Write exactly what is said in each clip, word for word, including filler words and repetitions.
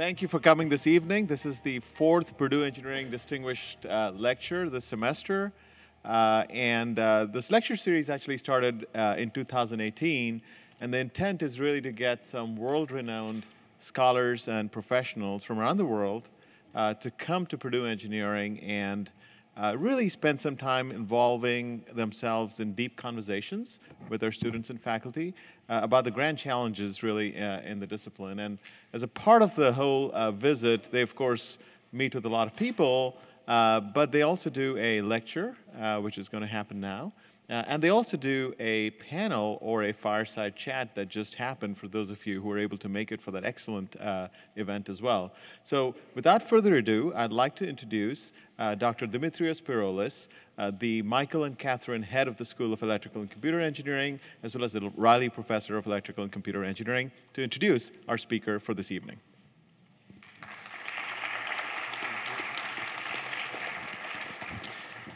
Thank you for coming this evening. This is the fourth Purdue Engineering Distinguished uh, lecture this semester. Uh, and uh, this lecture series actually started uh, in two thousand eighteen. And the intent is really to get some world-renowned scholars and professionals from around the world uh, to come to Purdue Engineering and uh, really spend some time involving themselves in deep conversations with their students and faculty uh, about the grand challenges really uh, in the discipline. And as a part of the whole uh, visit, they of course meet with a lot of people, uh, but they also do a lecture, uh, which is going to happen now. Uh, and they also do a panel or a fireside chat that just happened for those of you who were able to make it for that excellent uh, event as well. So without further ado, I'd like to introduce uh, Doctor Dimitrios Pirolis, uh, the Michael and Catherine Head of the School of Electrical and Computer Engineering, as well as the Riley Professor of Electrical and Computer Engineering, to introduce our speaker for this evening.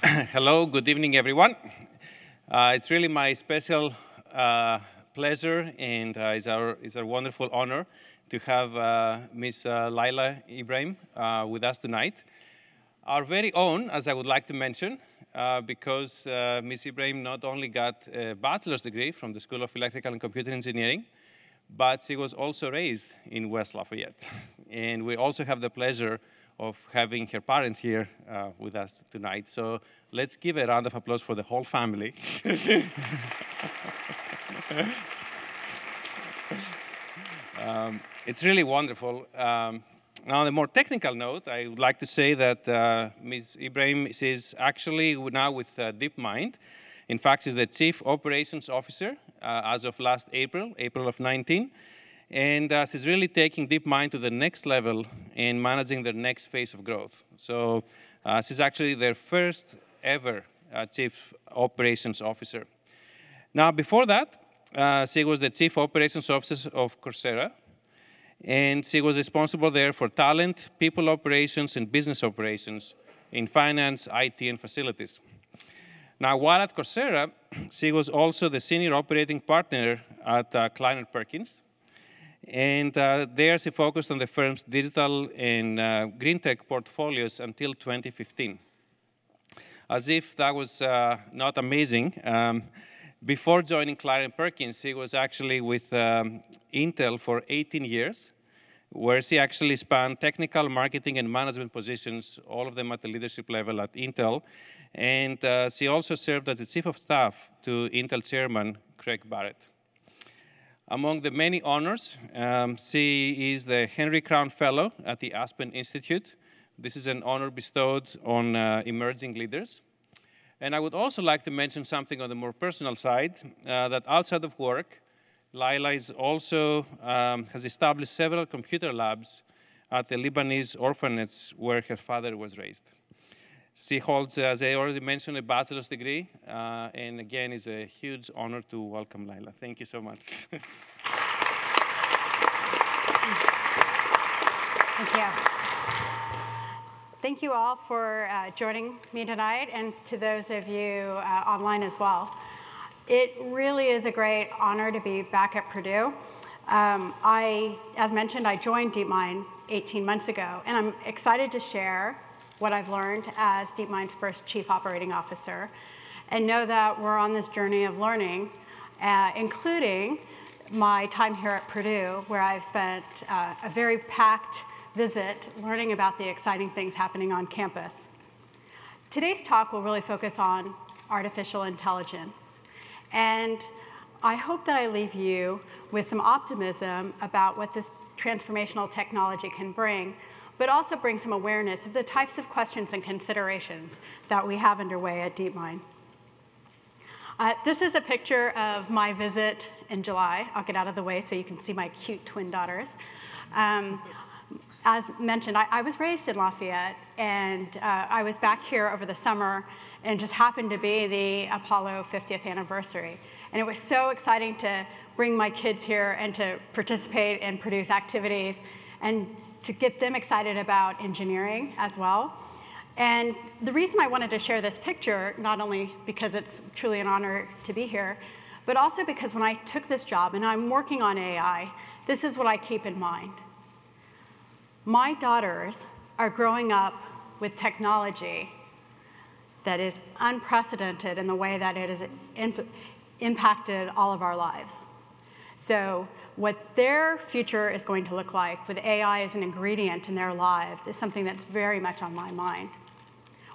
Hello, good evening, everyone. Uh, it's really my special uh, pleasure and uh, it's, our, it's our wonderful honor to have uh, Miz Uh, Lila Ibrahim uh, with us tonight. Our very own, as I would like to mention, uh, because uh, Miz Ibrahim not only got a bachelor's degree from the School of Electrical and Computer Engineering, but she was also raised in West Lafayette. And we also have the pleasure of having her parents here uh, with us tonight. So let's give a round of applause for the whole family. um, it's really wonderful. Um, now, on a more technical note, I would like to say that uh, Miz Ibrahim is actually now with uh, DeepMind. In fact, she's the Chief Operations Officer uh, as of last April, April of nineteen. And uh, she's really taking DeepMind to the next level and managing their next phase of growth. So uh, she's actually their first ever uh, Chief Operations Officer. Now, before that, uh, she was the Chief Operations Officer of Coursera. And she was responsible there for talent, people operations, and business operations in finance, I T, and facilities. Now, while at Coursera, she was also the Senior Operating Partner at uh, Kleiner Perkins. And uh, there she focused on the firm's digital and uh, green tech portfolios until twenty fifteen. As if that was uh, not amazing, um, before joining Kleiner Perkins, she was actually with um, Intel for eighteen years, where she actually spanned technical, marketing, and management positions, all of them at the leadership level at Intel. And uh, she also served as the Chief of Staff to Intel Chairman Craig Barrett. Among the many honors, um, she is the Henry Crown Fellow at the Aspen Institute. This is an honor bestowed on uh, emerging leaders. And I would also like to mention something on the more personal side, uh, that outside of work, Lila is also um, has established several computer labs at the Lebanese orphanage where her father was raised. She holds, as I already mentioned, a bachelor's degree, uh, and again, it's a huge honor to welcome Lila. Thank you so much. Thank you. Thank you all for uh, joining me tonight, and to those of you uh, online as well. It really is a great honor to be back at Purdue. Um, I, as mentioned, I joined DeepMind eighteen months ago, and I'm excited to share what I've learned as DeepMind's first Chief Operating Officer, and know that we're on this journey of learning, uh, including my time here at Purdue, where I've spent uh, a very packed visit learning about the exciting things happening on campus. Today's talk will really focus on artificial intelligence, and I hope that I leave you with some optimism about what this transformational technology can bring, but also bring some awareness of the types of questions and considerations that we have underway at DeepMind. Uh, this is a picture of my visit in July. I'll get out of the way so you can see my cute twin daughters. Um, as mentioned, I, I was raised in Lafayette, and uh, I was back here over the summer, and it just happened to be the Apollo fiftieth anniversary. And it was so exciting to bring my kids here and to participate and produce activities, and to get them excited about engineering as well. And the reason I wanted to share this picture, not only because it's truly an honor to be here, but also because when I took this job and I'm working on A I, this is what I keep in mind. My daughters are growing up with technology that is unprecedented in the way that it has impacted all of our lives. So what their future is going to look like with A I as an ingredient in their lives is something that's very much on my mind.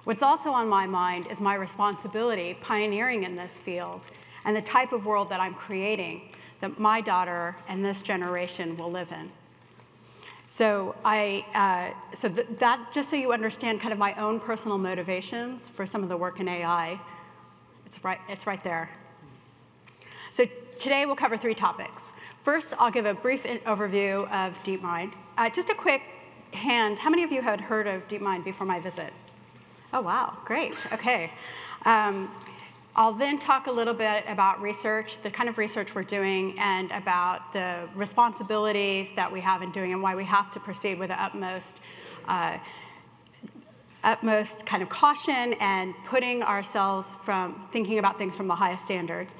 What's also on my mind is my responsibility pioneering in this field and the type of world that I'm creating that my daughter and this generation will live in. So, I, uh, so th that, just so you understand kind of my own personal motivations for some of the work in A I, it's right, it's right there. So today we'll cover three topics. First, I'll give a brief overview of DeepMind. Uh, just a quick hand, how many of you had heard of DeepMind before my visit? Oh, wow, great, okay. Um, I'll then talk a little bit about research, the kind of research we're doing, and about the responsibilities that we have in doing and why we have to proceed with the utmost, uh, utmost kind of caution and putting ourselves from thinking about things from the highest standards.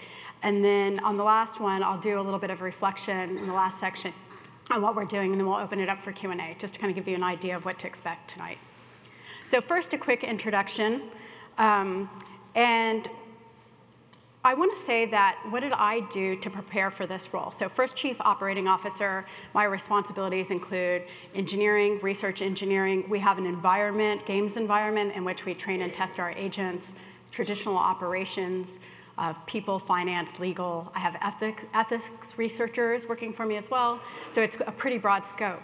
And then on the last one, I'll do a little bit of reflection in the last section on what we're doing, and then we'll open it up for Q and A, just to kind of give you an idea of what to expect tonight. So first, a quick introduction. Um, and I want to say that what did I do to prepare for this role? So first, Chief Operating Officer, my responsibilities include engineering, research engineering. We have an environment, games environment, in which we train and test our agents, traditional operations, of people, finance, legal. I have ethics, ethics researchers working for me as well. So it's a pretty broad scope.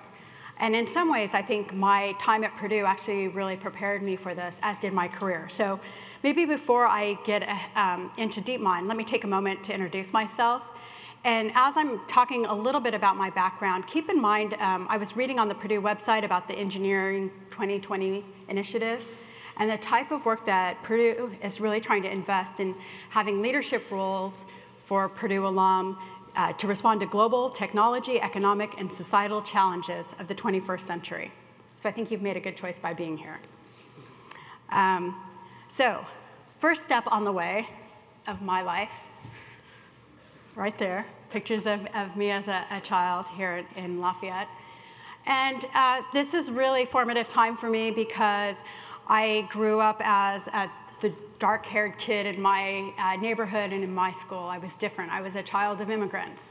And in some ways, I think my time at Purdue actually really prepared me for this, as did my career. So maybe before I get um, into DeepMind, let me take a moment to introduce myself. And as I'm talking a little bit about my background, keep in mind, um, I was reading on the Purdue website about the Engineering twenty twenty initiative, and the type of work that Purdue is really trying to invest in, having leadership roles for Purdue alum uh, to respond to global technology, economic, and societal challenges of the twenty-first century. So I think you've made a good choice by being here. Um, so first step on the way of my life, right there, pictures of, of me as a, a child here in Lafayette. And uh, this is really formative time for me because I grew up as a, the dark-haired kid in my uh, neighborhood and in my school. I was different. I was a child of immigrants.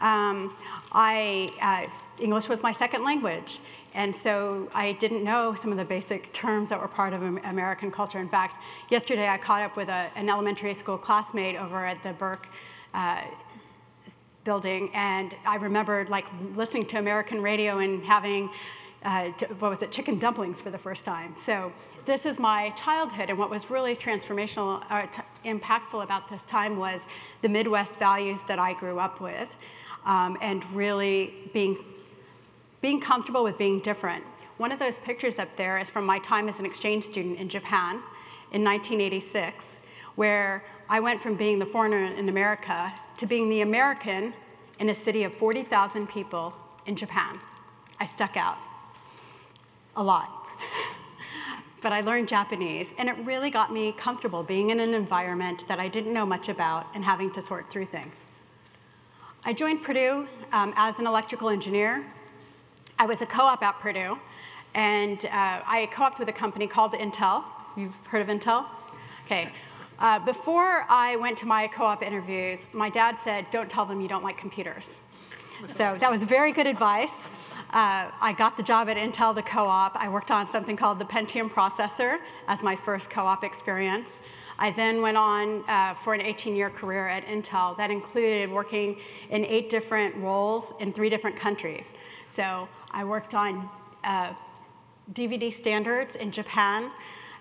Um, I, uh, English was my second language, and so I didn't know some of the basic terms that were part of American culture. In fact, yesterday I caught up with a, an elementary school classmate over at the Burke uh, building, and I remembered like listening to American radio and having Uh, what was it, chicken dumplings for the first time. So this is my childhood, and what was really transformational or t impactful about this time was the Midwest values that I grew up with, um, and really being, being comfortable with being different. One of those pictures up there is from my time as an exchange student in Japan in nineteen eighty-six, where I went from being the foreigner in America to being the American in a city of forty thousand people in Japan. I stuck out. A lot, but I learned Japanese, and it really got me comfortable being in an environment that I didn't know much about and having to sort through things. I joined Purdue um, as an electrical engineer. I was a co-op at Purdue, and uh, I co-opted with a company called Intel. You've heard of Intel? Okay. Uh, before I went to my co-op interviews, my dad said, "Don't tell them you don't like computers." So that was very good advice. Uh, I got the job at Intel, the co-op. I worked on something called the Pentium processor as my first co-op experience. I then went on uh, for an eighteen-year career at Intel. That included working in eight different roles in three different countries. So I worked on uh, D V D standards in Japan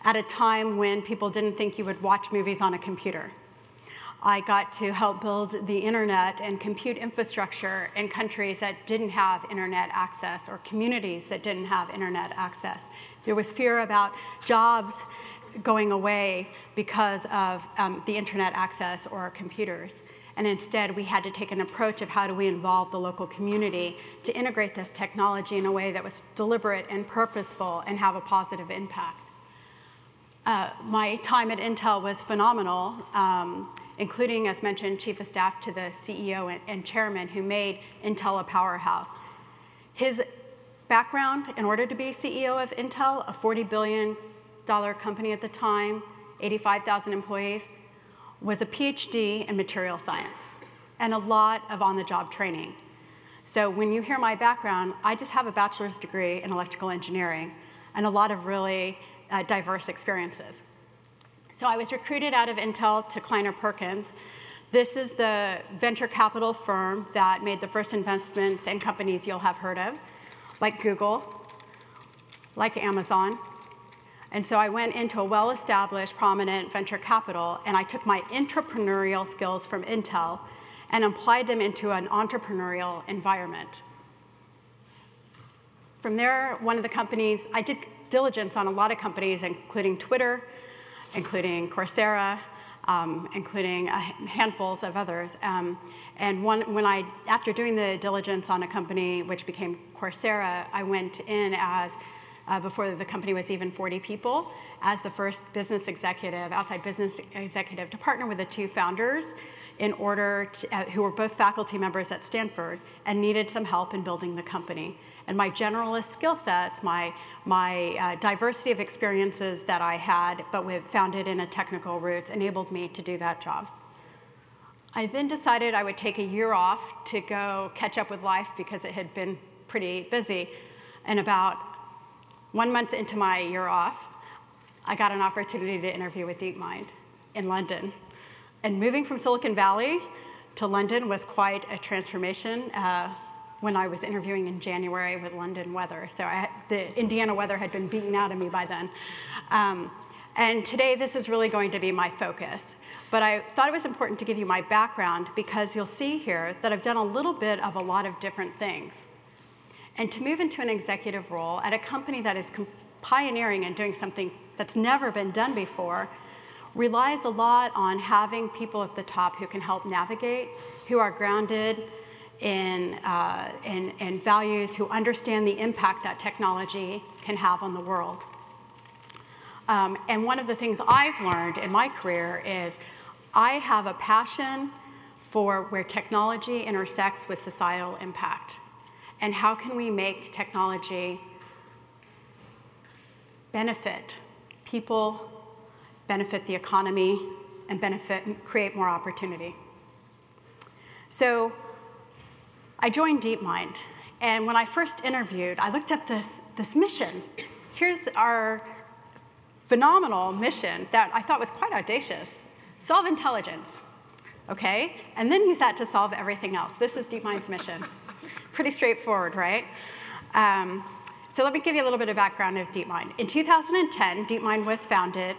at a time when people didn't think you would watch movies on a computer. I got to help build the internet and compute infrastructure in countries that didn't have internet access or communities that didn't have internet access. There was fear about jobs going away because of um, the internet access or computers. And instead, we had to take an approach of how do we involve the local community to integrate this technology in a way that was deliberate and purposeful and have a positive impact. Uh, my time at Intel was phenomenal, um, including, as mentioned, Chief of Staff to the C E O and, and Chairman who made Intel a powerhouse. His background, in order to be C E O of Intel, a forty billion dollar company at the time, eighty-five thousand employees, was a PhD in material science and a lot of on-the-job training. So when you hear my background, I just have a bachelor's degree in electrical engineering and a lot of really uh, diverse experiences. So I was recruited out of Intel to Kleiner Perkins. This is the venture capital firm that made the first investments in companies you'll have heard of, like Google, like Amazon. And so I went into a well-established, prominent venture capital, and I took my entrepreneurial skills from Intel and applied them into an entrepreneurial environment. From there, one of the companies, I did diligence on a lot of companies, including Twitter, including Coursera, um, including uh, handfuls of others. Um, and one, when I, after doing the diligence on a company which became Coursera, I went in as Uh, before the company was even forty people, as the first business executive, outside business executive, to partner with the two founders in order to, uh, who were both faculty members at Stanford and needed some help in building the company. And my generalist skill sets, my, my uh, diversity of experiences that I had, but with founded in a technical roots, enabled me to do that job. I then decided I would take a year off to go catch up with life because it had been pretty busy. And about one month into my year off, I got an opportunity to interview with DeepMind in London. And moving from Silicon Valley to London was quite a transformation uh, when I was interviewing in January with London weather. So I, the Indiana weather had been beaten out of me by then. Um, and today, this is really going to be my focus. But I thought it was important to give you my background because you'll see here that I've done a little bit of a lot of different things. And to move into an executive role at a company that is pioneering and doing something that's never been done before relies a lot on having people at the top who can help navigate, who are grounded in, uh, in, in values, who understand the impact that technology can have on the world. Um, and one of the things I've learned in my career is I have a passion for where technology intersects with societal impact. And how can we make technology benefit people, benefit the economy, and benefit and create more opportunity? So I joined DeepMind. And when I first interviewed, I looked at this, this mission. Here's our phenomenal mission that I thought was quite audacious. Solve intelligence, OK? And then use that to solve everything else. This is DeepMind's mission. Pretty straightforward, right? Um, so let me give you a little bit of background of DeepMind. In two thousand ten, DeepMind was founded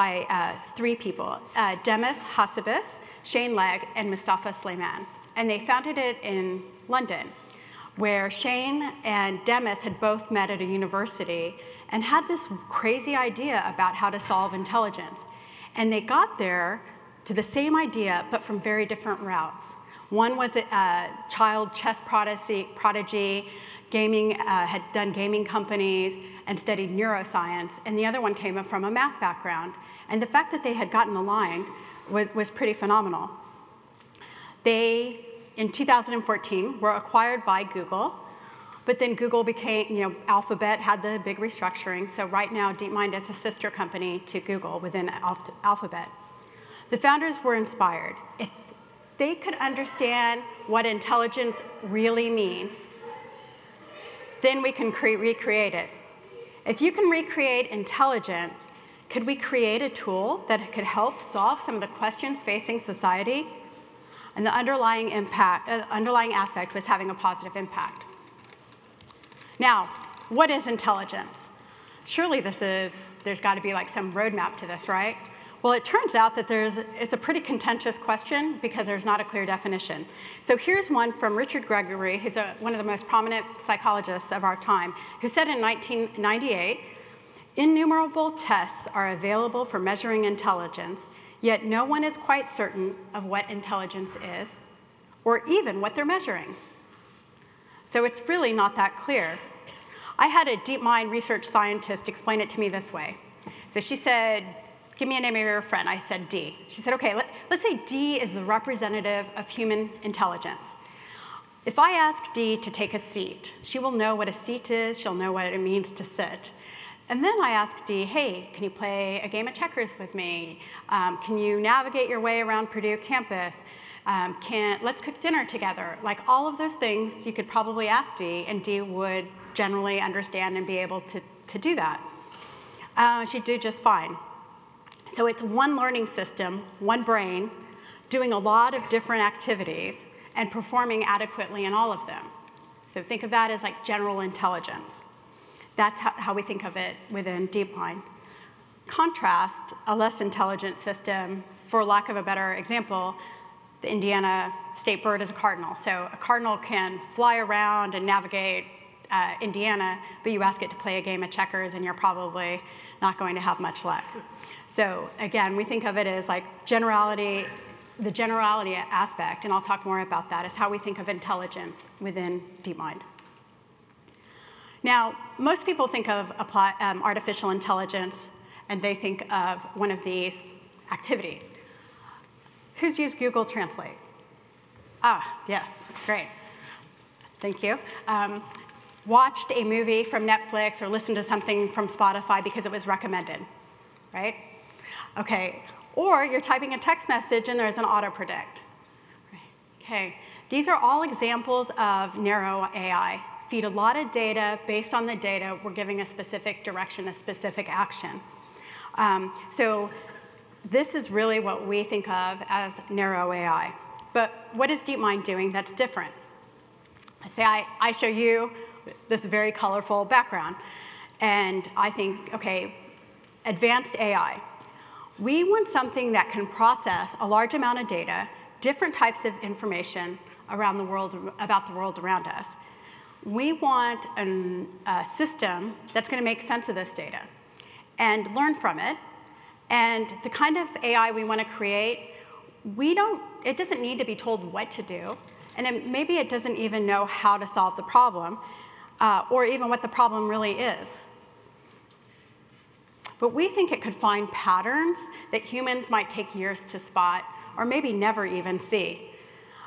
by uh, three people, uh, Demis Hassabis, Shane Legg, and Mustafa Suleyman. And they founded it in London, where Shane and Demis had both met at a university and had this crazy idea about how to solve intelligence. And they got there to the same idea, but from very different routes. One was a child chess prodigy, gaming, uh, had done gaming companies and studied neuroscience, and the other one came from a math background. And the fact that they had gotten aligned was, was pretty phenomenal. They, in two thousand fourteen, were acquired by Google, but then Google became, you know, Alphabet had the big restructuring, so right now DeepMind is a sister company to Google within Alphabet. The founders were inspired. If they could understand what intelligence really means, then we can recreate it. If you can recreate intelligence, could we create a tool that could help solve some of the questions facing society? And the underlying, impact, uh, underlying aspect was having a positive impact. Now, what is intelligence? Surely this is, there's got to be like some roadmap to this, right? Well, it turns out that there's, it's a pretty contentious question because there's not a clear definition. So here's one from Richard Gregory, who's a, one of the most prominent psychologists of our time, who said in nineteen ninety-eight, innumerable tests are available for measuring intelligence, yet no one is quite certain of what intelligence is or even what they're measuring. So it's really not that clear. I had a DeepMind research scientist explain it to me this way. So she said, give me a name of your friend. I said D. She said, OK, let, let's say D is the representative of human intelligence. If I ask Dee to take a seat, she will know what a seat is, she'll know what it means to sit. And then I ask Dee, hey, can you play a game of checkers with me? Um, can you navigate your way around Purdue campus? Um, can, let's cook dinner together. Like all of those things you could probably ask Dee, and Dee would generally understand and be able to, to do that. Uh, she'd do just fine. So it's one learning system, one brain, doing a lot of different activities and performing adequately in all of them. So think of that as like general intelligence. That's how, how we think of it within DeepMind. Contrast, a less intelligent system, for lack of a better example, the Indiana state bird is a cardinal. So a cardinal can fly around and navigate uh, Indiana, but you ask it to play a game of checkers and you're probably not going to have much luck. So again, we think of it as like generality, the generality aspect, and I'll talk more about that, is how we think of intelligence within DeepMind. Now, most people think of apply, um, artificial intelligence, and they think of one of these activities. Who's used Google Translate? Ah, yes, great. Thank you. Um, watched a movie from Netflix or listened to something from Spotify because it was recommended, right? Okay, or you're typing a text message and there's an auto-predict. Right. Okay, these are all examples of narrow A I. Feed a lot of data, based on the data, we're giving a specific direction, a specific action. Um, so this is really what we think of as narrow A I. But what is DeepMind doing that's different? Let's say I, I show you this very colorful background. And I think, okay, advanced A I. We want something that can process a large amount of data, different types of information around the world, about the world around us. We want an, a system that's going to make sense of this data and learn from it. And the kind of A I we want to create, we don't, it doesn't need to be told what to do. And it, maybe it doesn't even know how to solve the problem. Uh, or even what the problem really is. But we think it could find patterns that humans might take years to spot, or maybe never even see.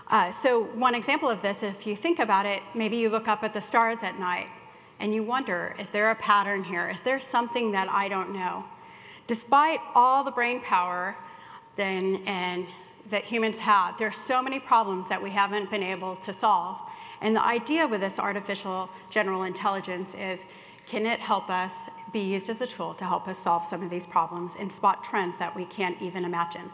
Uh, so one example of this, if you think about it, maybe you look up at the stars at night, and you wonder, is there a pattern here? Is there something that I don't know? Despite all the brain power then, and that humans have, there are so many problems that we haven't been able to solve. And the idea with this artificial general intelligence is, can it help us be used as a tool to help us solve some of these problems and spot trends that we can't even imagine?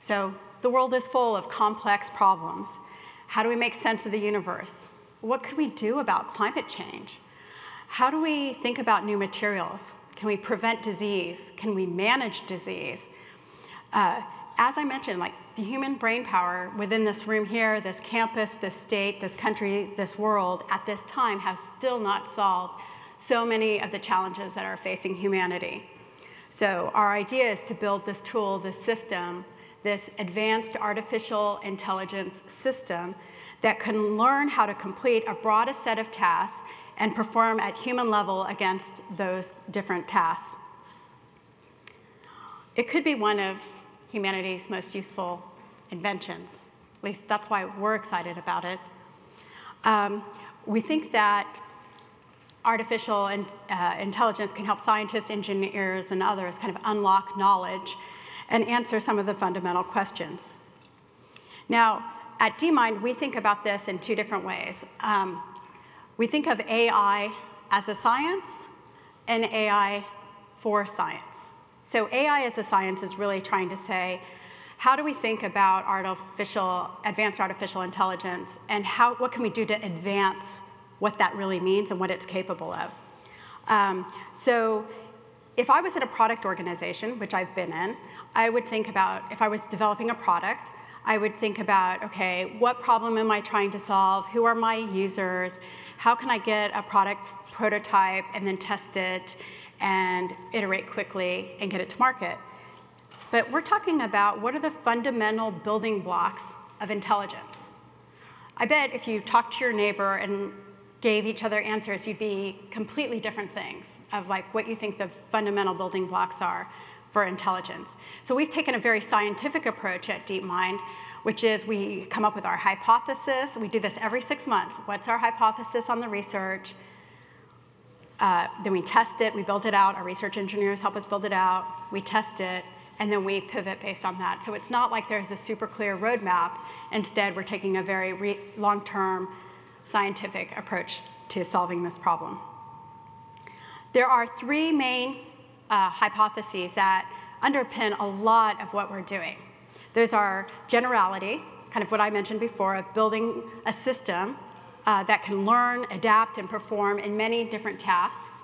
So the world is full of complex problems. How do we make sense of the universe? What could we do about climate change? How do we think about new materials? Can we prevent disease? Can we manage disease? Uh, As I mentioned, like the human brain power within this room here, this campus, this state, this country, this world, at this time has still not solved so many of the challenges that are facing humanity. So our idea is to build this tool, this system, this advanced artificial intelligence system that can learn how to complete a broader set of tasks and perform at human level against those different tasks. It could be one of humanity's most useful inventions. At least that's why we're excited about it. Um, we think that artificial in, uh, intelligence can help scientists, engineers, and others kind of unlock knowledge and answer some of the fundamental questions. Now, at DeepMind, we think about this in two different ways. Um, we think of A I as a science and A I for science. So A I as a science is really trying to say, how do we think about artificial, advanced artificial intelligence, and how, what can we do to advance what that really means and what it's capable of? Um, so if I was in a product organization, which I've been in, I would think about, if I was developing a product, I would think about, okay, what problem am I trying to solve? Who are my users? How can I get a product prototype and then test it and iterate quickly and get it to market? But we're talking about what are the fundamental building blocks of intelligence. I bet if you talked to your neighbor and gave each other answers, you'd be completely different things of like what you think the fundamental building blocks are for intelligence. So we've taken a very scientific approach at DeepMind, which is we come up with our hypothesis. We do this every six months. What's our hypothesis on the research? Uh, then we test it. We build it out. Our research engineers help us build it out. We test it. And then we pivot based on that. So it's not like there's a super clear roadmap. Instead, we're taking a very re long-term scientific approach to solving this problem. There are three main uh, hypotheses that underpin a lot of what we're doing. Those are generality, kind of what I mentioned before, of building a system uh, that can learn, adapt, and perform in many different tasks.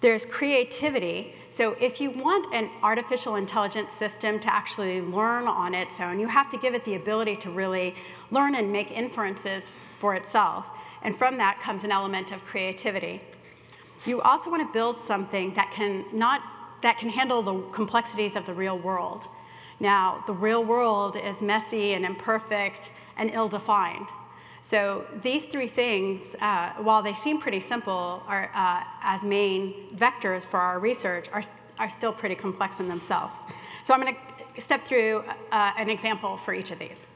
There's creativity. So if you want an artificial intelligence system to actually learn on its own, you have to give it the ability to really learn and make inferences for itself. And from that comes an element of creativity. You also want to build something that can, not, that can handle the complexities of the real world. Now, the real world is messy and imperfect and ill-defined. So these three things, uh, while they seem pretty simple are, uh, as main vectors for our research, are, are still pretty complex in themselves. So I'm going to step through uh, an example for each of these.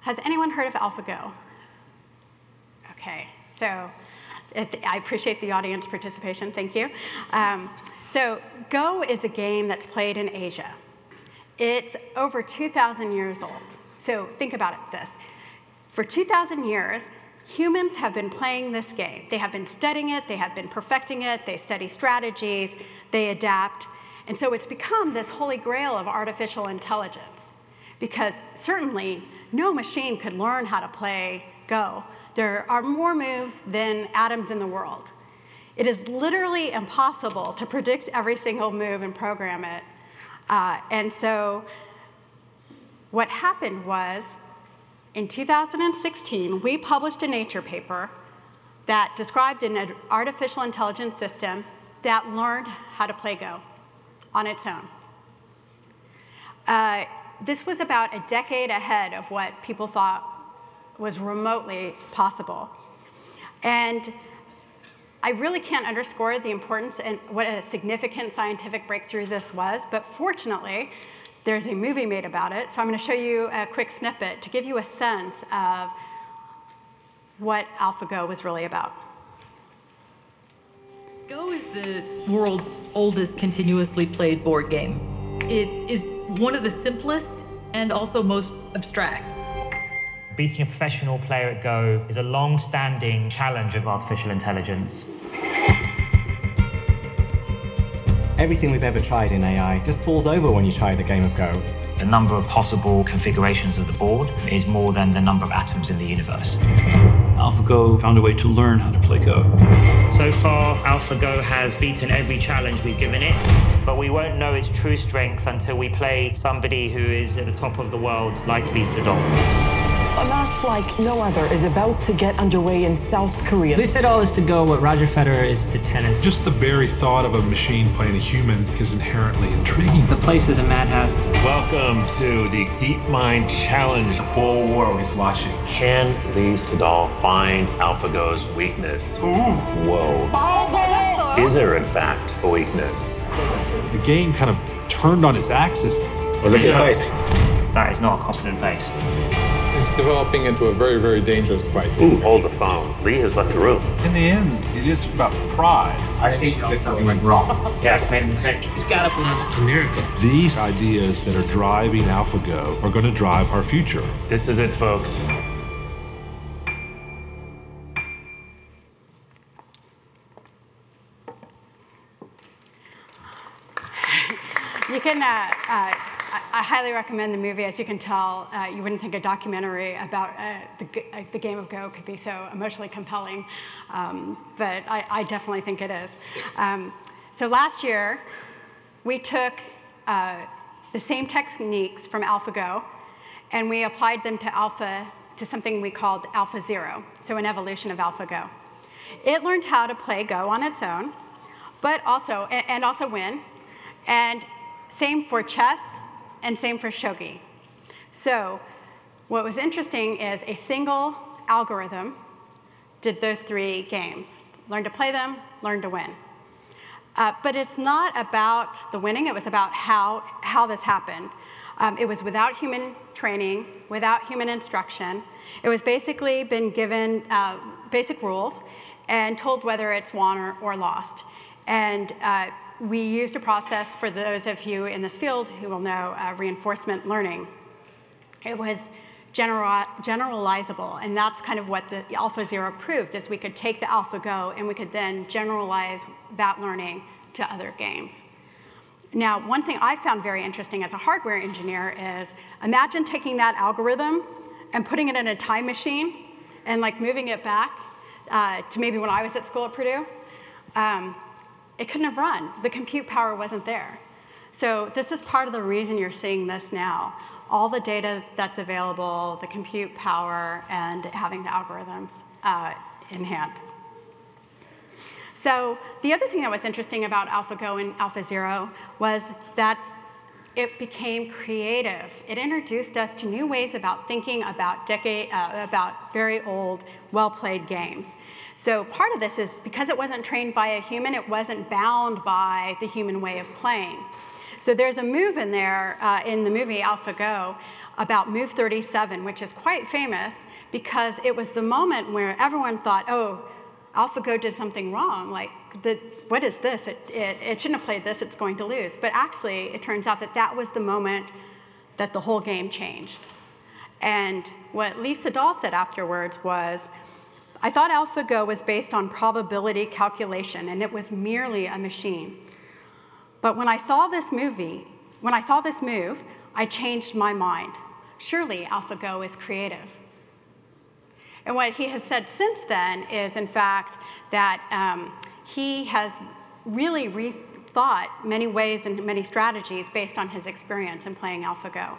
Has anyone heard of AlphaGo? OK, so it, I appreciate the audience participation. Thank you. Um, so Go is a game that's played in Asia. It's over two thousand years old. So think about it this. For two thousand years, humans have been playing this game. They have been studying it. They have been perfecting it. They study strategies. They adapt. And so it's become this holy grail of artificial intelligence, because certainly no machine could learn how to play Go. There are more moves than atoms in the world. It is literally impossible to predict every single move and program it. Uh, and so what happened was, in two thousand sixteen, we published a Nature paper that described an artificial intelligence system that learned how to play Go on its own. Uh, this was about a decade ahead of what people thought was remotely possible. And I really can't underscore the importance and what a significant scientific breakthrough this was, but fortunately, there's a movie made about it, so I'm going to show you a quick snippet to give you a sense of what AlphaGo was really about. Go is the world's oldest continuously played board game. It is one of the simplest and also most abstract. Beating a professional player at Go is a long-standing challenge of artificial intelligence. Everything we've ever tried in A I just falls over when you try the game of Go. The number of possible configurations of the board is more than the number of atoms in the universe. AlphaGo found a way to learn how to play Go. So far, AlphaGo has beaten every challenge we've given it, but we won't know its true strength until we play somebody who is at the top of the world, like Lee Sedol. A match like no other is about to get underway in South Korea. Lee Sedol is to Go what Roger Federer is to tennis. Just the very thought of a machine playing a human is inherently intriguing. The place is a madhouse. Welcome to the DeepMind Challenge. The whole world is watching. Can Lee Sedol find AlphaGo's weakness? Ooh. Whoa. Oh, is there, in fact, a weakness? The game kind of turned on its axis. Well, look at his face. That is not a confident face. It's developing into a very, very dangerous fight. Ooh, hold the phone. Lee has left the room. In the end, it is about pride. I think there's something went wrong. Yeah, it's made a mistake. It's got to pronounce America. These ideas that are driving AlphaGo are going to drive our future. This is it, folks. You can... Uh, uh, I highly recommend the movie. As you can tell, uh, you wouldn't think a documentary about uh, the, uh, the game of Go could be so emotionally compelling, um, but I, I definitely think it is. Um, so last year, we took uh, the same techniques from AlphaGo, and we applied them to Alpha to something we called AlphaZero, so an evolution of AlphaGo. It learned how to play Go on its own, but also and also win, and same for chess. And same for Shogi. So what was interesting is a single algorithm did those three games. Learn to play them, learn to win. Uh, but it's not about the winning. It was about how, how this happened. Um, it was without human training, without human instruction. It was basically been given uh, basic rules and told whether it's won or, or lost. And uh, we used a process, for those of you in this field who will know, uh, reinforcement learning. It was general, generalizable, and that's kind of what the AlphaZero proved, is we could take the AlphaGo and we could then generalize that learning to other games. Now, one thing I found very interesting as a hardware engineer is, imagine taking that algorithm and putting it in a time machine and like moving it back uh, to maybe when I was at school at Purdue. Um, it couldn't have run. The compute power wasn't there. So this is part of the reason you're seeing this now. All the data that's available, the compute power, and having the algorithms uh, in hand. So the other thing that was interesting about AlphaGo and AlphaZero was that it became creative. It introduced us to new ways about thinking about decade, uh, about very old, well-played games. So part of this is because it wasn't trained by a human, it wasn't bound by the human way of playing. So there's a move in there uh, in the movie AlphaGo about move thirty-seven, which is quite famous because it was the moment where everyone thought, oh, AlphaGo did something wrong, like, the, what is this? It, it, it shouldn't have played this, it's going to lose. But actually, it turns out that that was the moment that the whole game changed. And what Lee Sedol said afterwards was, I thought AlphaGo was based on probability calculation, and it was merely a machine. But when I saw this movie, when I saw this move, I changed my mind. Surely, AlphaGo is creative. And what he has said since then is, in fact, that um, he has really rethought many ways and many strategies based on his experience in playing AlphaGo.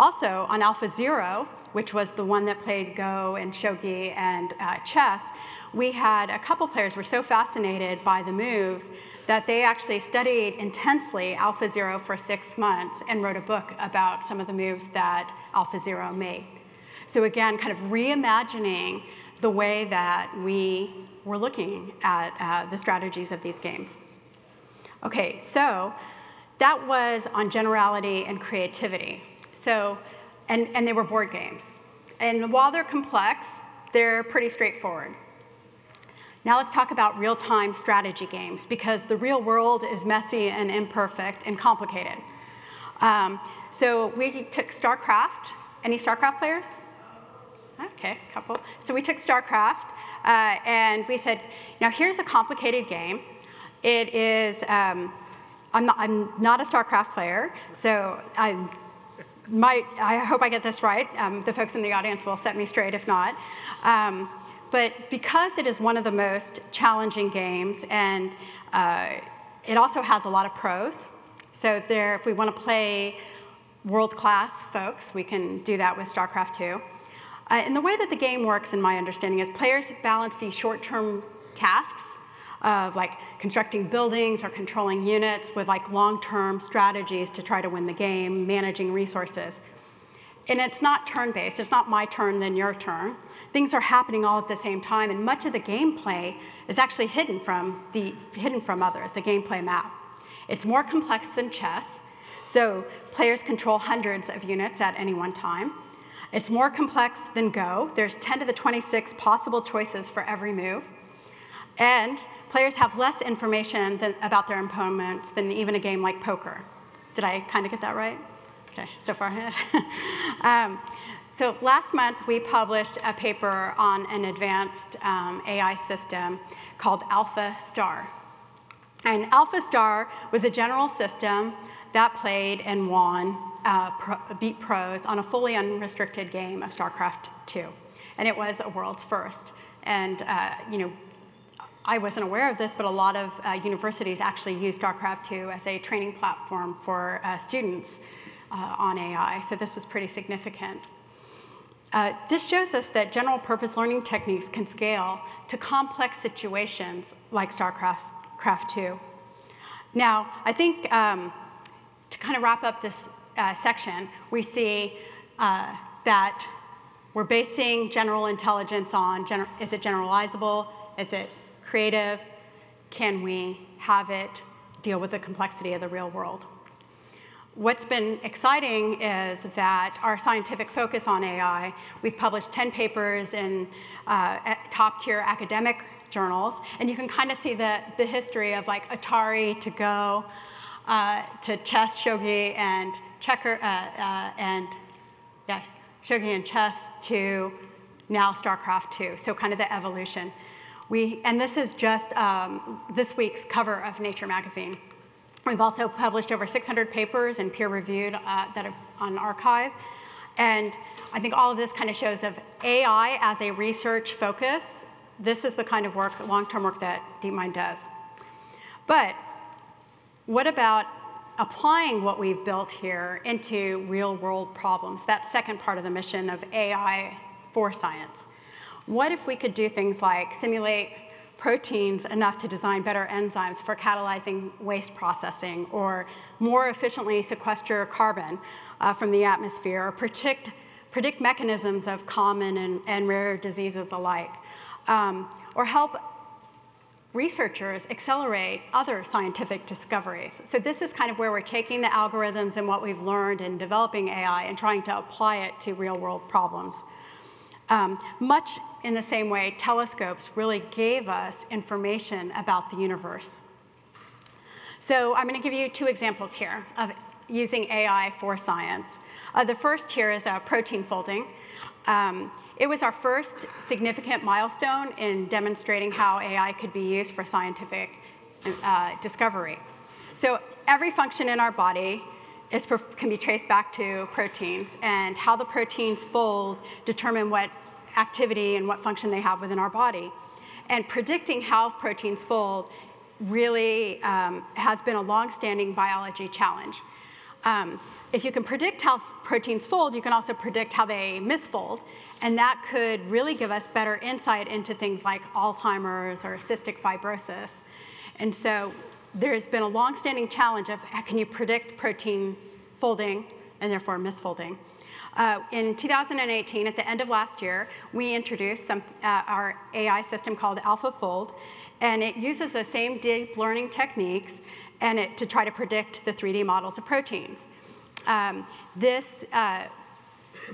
Also, on AlphaZero, which was the one that played Go and Shogi and uh, chess, we had a couple players who were so fascinated by the moves that they actually studied intensely AlphaZero for six months and wrote a book about some of the moves that AlphaZero made. So again, kind of reimagining the way that we were looking at uh, the strategies of these games. Okay, so that was on generality and creativity. So, and, and they were board games. And while they're complex, they're pretty straightforward. Now let's talk about real-time strategy games, because the real world is messy and imperfect and complicated. Um, so we took StarCraft. Any StarCraft players? Okay, a couple. So we took StarCraft, uh, and we said, now here's a complicated game. It is, um, I'm, not, I'm not a StarCraft player, so I, might, I hope I get this right. Um, the folks in the audience will set me straight if not. Um, but because it is one of the most challenging games, and uh, it also has a lot of pros, so there, if we want to play world-class folks, we can do that with StarCraft two. Uh, and the way that the game works, in my understanding, is players balance these short-term tasks of like constructing buildings or controlling units with like long-term strategies to try to win the game, managing resources. And it's not turn-based. It's not my turn, then your turn. Things are happening all at the same time, and much of the gameplay is actually hidden from, the, hidden from others, the gameplay map. It's more complex than chess. So players control hundreds of units at any one time. It's more complex than Go. There's ten to the twenty-sixth possible choices for every move. And players have less information than, about their opponents than even a game like poker. Did I kind of get that right? OK, so far. um, so last month, we published a paper on an advanced um, A I system called AlphaStar. And AlphaStar was a general system that played and won, uh, pro, beat pros on a fully unrestricted game of StarCraft two. And it was a world's first. And uh, you know, I wasn't aware of this, but a lot of uh, universities actually use StarCraft two as a training platform for uh, students uh, on A I. So this was pretty significant. Uh, this shows us that general purpose learning techniques can scale to complex situations like StarCraft two. Now, I think, um, to kind of wrap up this uh, section, we see uh, that we're basing general intelligence on, gener is it generalizable? Is it creative? Can we have it deal with the complexity of the real world? What's been exciting is that our scientific focus on A I, we've published ten papers in uh, top-tier academic journals, and you can kind of see the, the history of like Atari to Go, uh, to chess, Shogi, and Checker, uh, uh, and yeah, Shogi and chess to now StarCraft two, so kind of the evolution. We, and this is just um, this week's cover of Nature magazine. We've also published over six hundred papers and peer-reviewed uh, that are on archive. And I think all of this kind of shows of A I as a research focus. This is the kind of work, long-term work that DeepMind does. But what about applying what we've built here into real-world problems? That second part of the mission of A I for science. What if we could do things like simulate proteins enough to design better enzymes for catalyzing waste processing, or more efficiently sequester carbon uh, from the atmosphere, or predict, predict mechanisms of common and, and rare diseases alike, um, or help researchers accelerate other scientific discoveries. So this is kind of where we're taking the algorithms and what we've learned in developing A I and trying to apply it to real-world problems. Um, much in the same way telescopes really gave us information about the universe. So I'm going to give you two examples here of using A I for science. Uh, the first here is uh, protein folding. Um, it was our first significant milestone in demonstrating how A I could be used for scientific uh, discovery. So every function in our body Is can be traced back to proteins, and how the proteins fold determine what activity and what function they have within our body. And predicting how proteins fold really um, has been a long-standing biology challenge. Um, if you can predict how proteins fold, you can also predict how they misfold, and that could really give us better insight into things like Alzheimer's or cystic fibrosis. And so there's been a long-standing challenge of can you predict protein folding and therefore misfolding. Uh, in two thousand eighteen, at the end of last year, we introduced some, uh, our A I system called AlphaFold, and it uses the same deep learning techniques and it, to try to predict the three D models of proteins. Um, this, uh,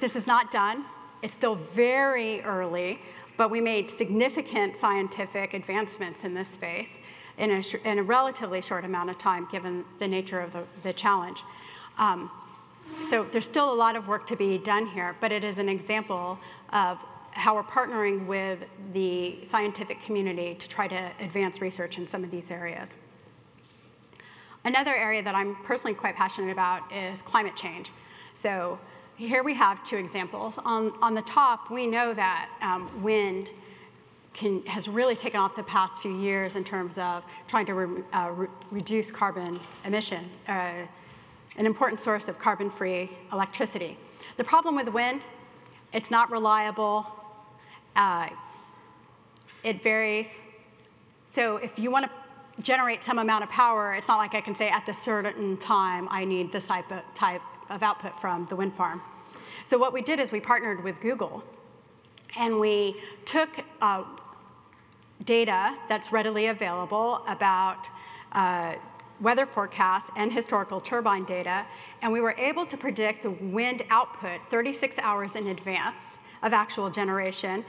this is not done. It's still very early, but we made significant scientific advancements in this space in a, sh in a relatively short amount of time, given the nature of the, the challenge. Um, so there's still a lot of work to be done here, but it is an example of how we're partnering with the scientific community to try to advance research in some of these areas. Another area that I'm personally quite passionate about is climate change. So here we have two examples. On, on the top, we know that um, wind Can, has really taken off the past few years in terms of trying to re, uh, re, reduce carbon emission, uh, an important source of carbon-free electricity. The problem with wind, it's not reliable. Uh, it varies. So if you want to generate some amount of power, it's not like I can say at this certain time I need this type of, type of output from the wind farm. So what we did is we partnered with Google, and we took uh, data that's readily available about uh, weather forecasts and historical turbine data, and we were able to predict the wind output thirty-six hours in advance of actual generation,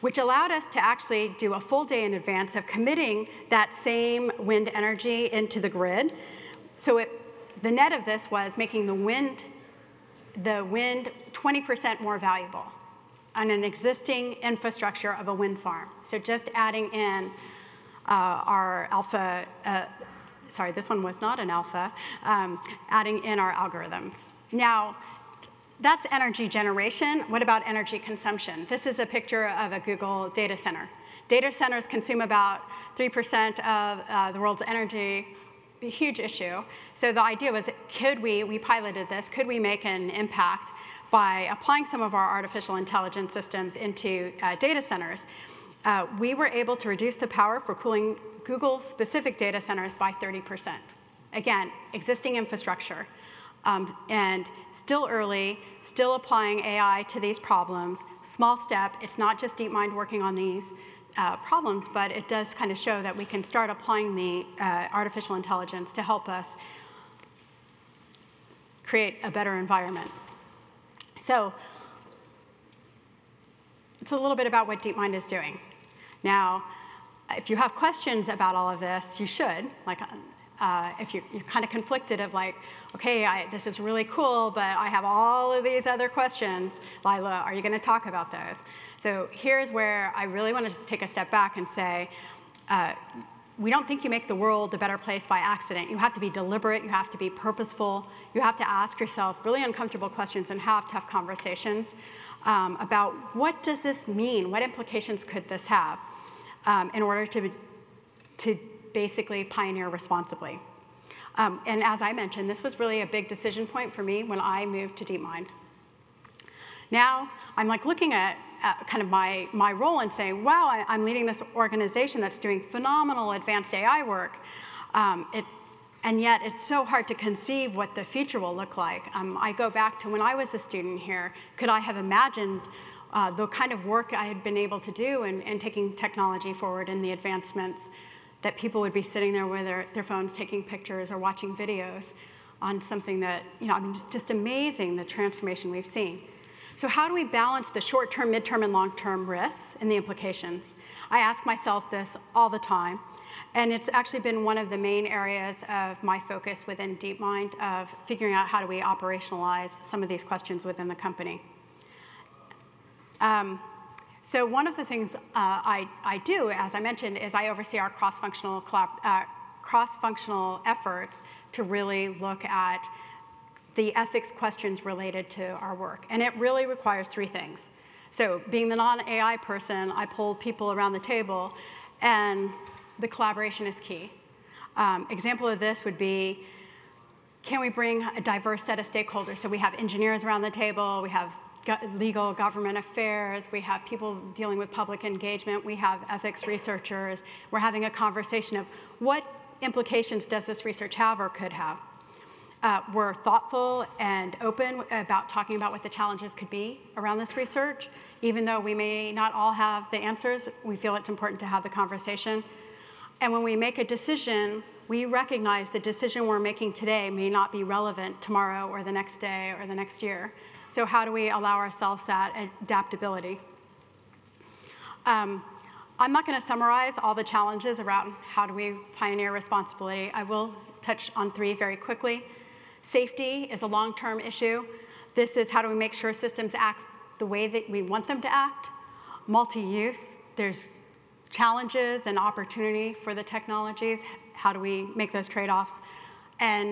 which allowed us to actually do a full day in advance of committing that same wind energy into the grid. So it, the net of this was making the wind, the wind twenty percent more valuable on an existing infrastructure of a wind farm. So just adding in uh, our alpha, uh, sorry, this one was not an alpha, um, adding in our algorithms. Now, that's energy generation. What about energy consumption? This is a picture of a Google data center. Data centers consume about three percent of uh, the world's energy, a huge issue. So the idea was, could we, we piloted this, could we make an impact by applying some of our artificial intelligence systems into uh, data centers? Uh, we were able to reduce the power for cooling Google-specific data centers by thirty percent. Again, existing infrastructure, um, and still early, still applying A I to these problems. Small step, it's not just DeepMind working on these uh, problems, but it does kind of show that we can start applying the uh, artificial intelligence to help us create a better environment. So it's a little bit about what DeepMind is doing. Now, if you have questions about all of this, you should. Like, uh, if you, you're kind of conflicted of like, OK, I, this is really cool, but I have all of these other questions. Lila, are you going to talk about those? So here's where I really want to just take a step back and say, uh, we don't think you make the world a better place by accident. You have to be deliberate. You have to be purposeful. You have to ask yourself really uncomfortable questions and have tough conversations um, about what does this mean? What implications could this have um, in order to, to basically pioneer responsibly? Um, and as I mentioned, this was really a big decision point for me when I moved to DeepMind. Now I'm like looking at Uh, kind of my, my role and saying, wow, I, I'm leading this organization that's doing phenomenal advanced A I work, um, it, and yet it's so hard to conceive what the future will look like. Um, I go back to when I was a student here. Could I have imagined uh, the kind of work I had been able to do in, in taking technology forward and the advancements that people would be sitting there with their, their phones taking pictures or watching videos on something that, you know, I mean, just, just amazing the transformation we've seen. So how do we balance the short-term, mid-term, and long-term risks and the implications? I ask myself this all the time, and it's actually been one of the main areas of my focus within DeepMind of figuring out how do we operationalize some of these questions within the company. Um, so one of the things uh, I, I do, as I mentioned, is I oversee our cross-functional uh, cross-functional efforts to really look at the ethics questions related to our work. And it really requires three things. So being the non-A I person, I pull people around the table, and the collaboration is key. Um, example of this would be, can we bring a diverse set of stakeholders? So we have engineers around the table, we have go- legal government affairs, we have people dealing with public engagement, we have ethics researchers. We're having a conversation of what implications does this research have or could have? Uh, we're thoughtful and open about talking about what the challenges could be around this research. Even though we may not all have the answers, we feel it's important to have the conversation. And when we make a decision, we recognize the decision we're making today may not be relevant tomorrow or the next day or the next year. So how do we allow ourselves that adaptability? Um, I'm not going to summarize all the challenges around how do we pioneer responsibility. I will touch on three very quickly. Safety is a long-term issue. This is how do we make sure systems act the way that we want them to act. Multi-use, there's challenges and opportunity for the technologies. How do we make those trade-offs? And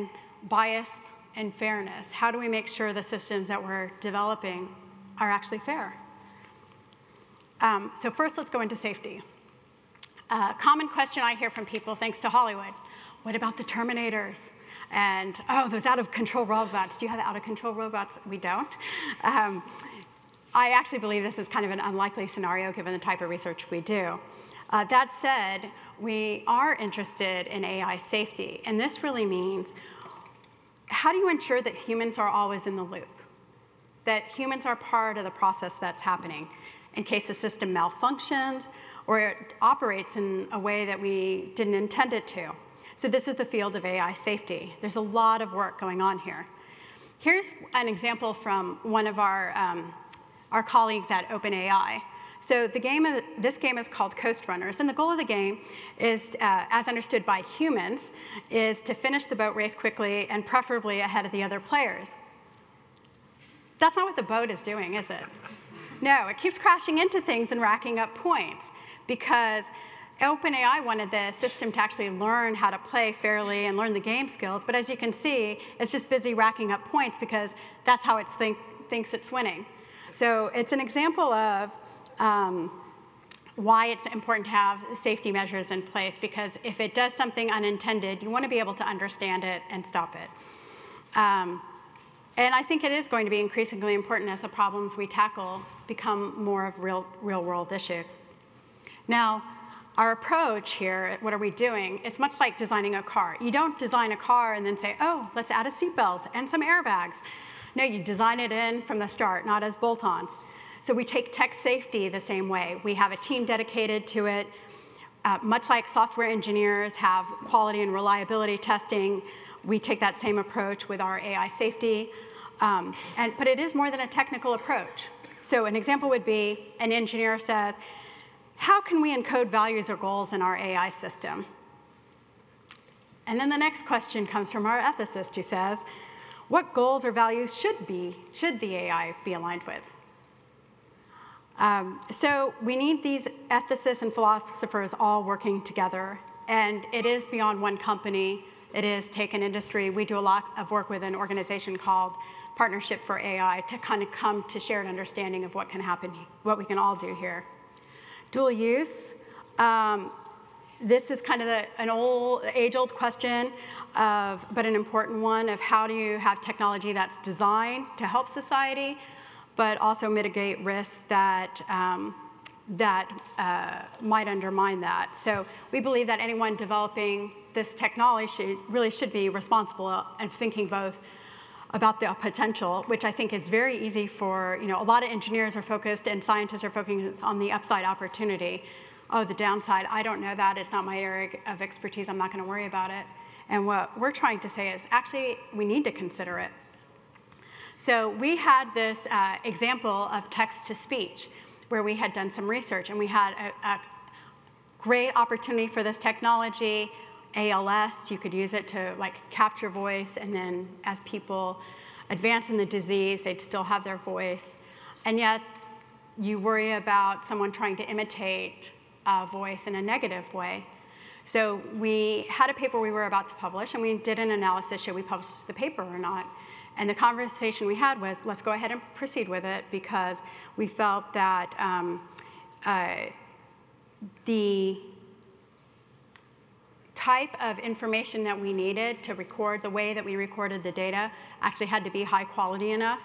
bias and fairness. How do we make sure the systems that we're developing are actually fair? Um, so first, let's go into safety. A uh, common question I hear from people, thanks to Hollywood, what about the Terminators? And, oh, those out-of-control robots. Do you have out-of-control robots? We don't. Um, I actually believe this is kind of an unlikely scenario, given the type of research we do. Uh, that said, we are interested in A I safety. And this really means, how do you ensure that humans are always in the loop, that humans are part of the process that's happening in case the system malfunctions or it operates in a way that we didn't intend it to? So this is the field of A I safety. There's a lot of work going on here. Here's an example from one of our, um, our colleagues at OpenAI. So the game of, this game is called Coast Runners. And the goal of the game is, uh, as understood by humans, is to finish the boat race quickly and preferably ahead of the other players. That's not what the boat is doing, is it? No, it keeps crashing into things and racking up points because OpenAI wanted the system to actually learn how to play fairly and learn the game skills. But as you can see, it's just busy racking up points because that's how it think, thinks it's winning. So it's an example of um, why it's important to have safety measures in place, because if it does something unintended, you want to be able to understand it and stop it. Um, and I think it is going to be increasingly important as the problems we tackle become more of real, real world issues. Now, our approach here, what are we doing? It's much like designing a car. You don't design a car and then say, oh, let's add a seatbelt and some airbags. No, you design it in from the start, not as bolt-ons. So we take tech safety the same way. We have a team dedicated to it, uh, much like software engineers have quality and reliability testing. We take that same approach with our A I safety, um, and, but it is more than a technical approach. So an example would be an engineer says, how can we encode values or goals in our A I system? And then the next question comes from our ethicist who says, what goals or values should, be, should the A I be aligned with? Um, so we need these ethicists and philosophers all working together. And it is beyond one company. It is take an industry. We do a lot of work with an organization called Partnership for A I to kind of come to shared understanding of what can happen, what we can all do here. Dual use. Um, this is kind of a, an old, age-old question, of, but an important one, of how do you have technology that's designed to help society, but also mitigate risks that, um, that uh, might undermine that. So we believe that anyone developing this technology should, really should be responsible and thinking both about the potential, which I think is very easy for, you know, a lot of engineers are focused and scientists are focused on the upside opportunity. Oh, the downside, I don't know that, it's not my area of expertise, I'm not gonna worry about it. And what we're trying to say is actually, we need to consider it. So we had this uh, example of text-to-speech where we had done some research and we had a, a great opportunity for this technology. A L S, you could use it to like capture voice, and then as people advance in the disease, they'd still have their voice. And yet, you worry about someone trying to imitate uh, voice in a negative way. So we had a paper we were about to publish, and we did an analysis, should we publish the paper or not? And the conversation we had was, let's go ahead and proceed with it, because we felt that um, uh, the type of information that we needed to record, the way that we recorded the data, actually had to be high quality enough,